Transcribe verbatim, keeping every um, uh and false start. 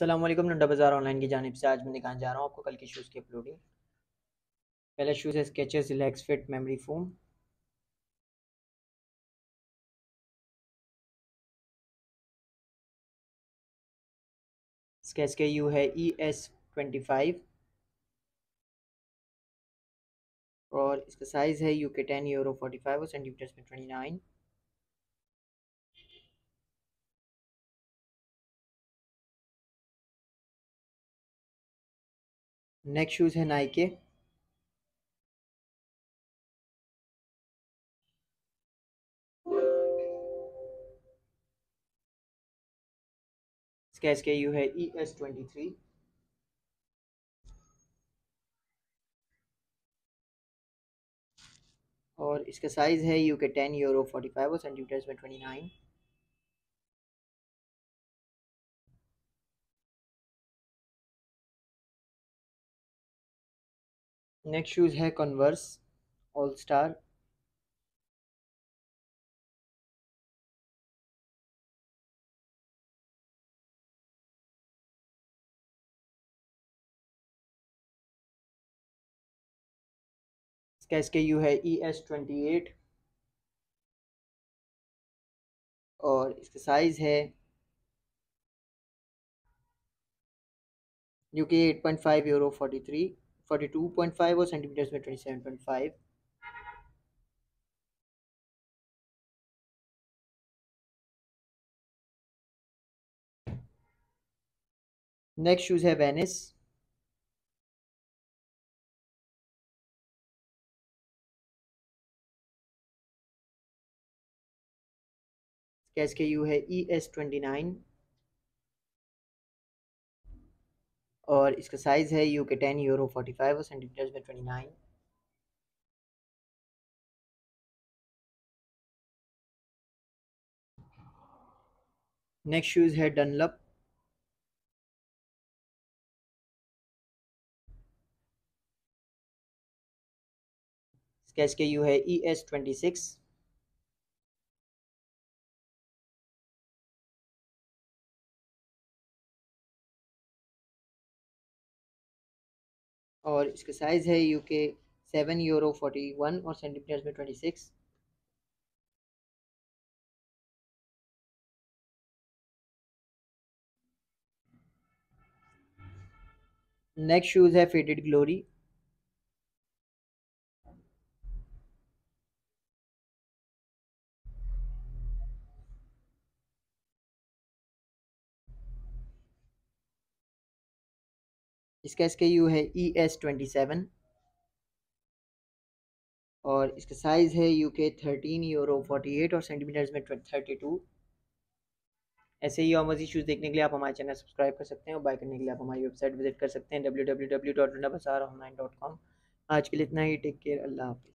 अस्सलाम वालेकुम। लुंडा बाज़ार ऑनलाइन की जानिब से आज मैं दिखाने जा रहा हूँ आपको कल की शूज़ की अपलोडिंग। पहला शूज़ है Skechers relax fit memory foam. Sketch के यू है ई एस ट्वेंटी फाइव और इसका साइज़ है U K ten euro forty five और सेंटीमीटर्स में ट्वेंटी नाइन। नेक्स्ट शूज़ है नाइके। इसका एस के यू है ई एस ट्वेंटी थ्री। और इसका साइज़ है U K ten euro forty five और सेंटीमीटर्स में ट्वेंटी नाइन। नेक्स्ट शूज़ है कॉन्वर्स ऑल स्टार। इसका एस के यू है ई एस ट्वेंटी एट और इसका साइज़ है U K eight point five euro forty three forty two point five और centimetres में twenty seven point five. Next shoes है Venice. S K you है E S twenty nine और इसका size है U K ten euro forty five और centimetres में twenty nine. Next shoes है डनलप। इसका एस के यू है ई एस ट्वेंटी सिक्स और इसका साइज़ है U K seven euro forty one और सेंटीमीटर्स में ट्वेंटी सिक्स। नेक्स्ट शूज़ है फेडेड ग्लोरी। इसका एस के यू है ई एस ट्वेंटी सेवन और इसका साइज़ है U K thirteen euro forty eight और सेंटीमीटर्स में थर्टी टू। ऐसे ही और मज़ीद शूज़ देखने के लिए आप हमारे चैनल सब्सक्राइब कर सकते हैं और बाय करने के लिए आप हमारी वेबसाइट विजिट कर सकते हैं W W W dot Lunda Bazaar online dot com. आज के लिए इतना ही। Take care. अल्लाह हाफ़िज़।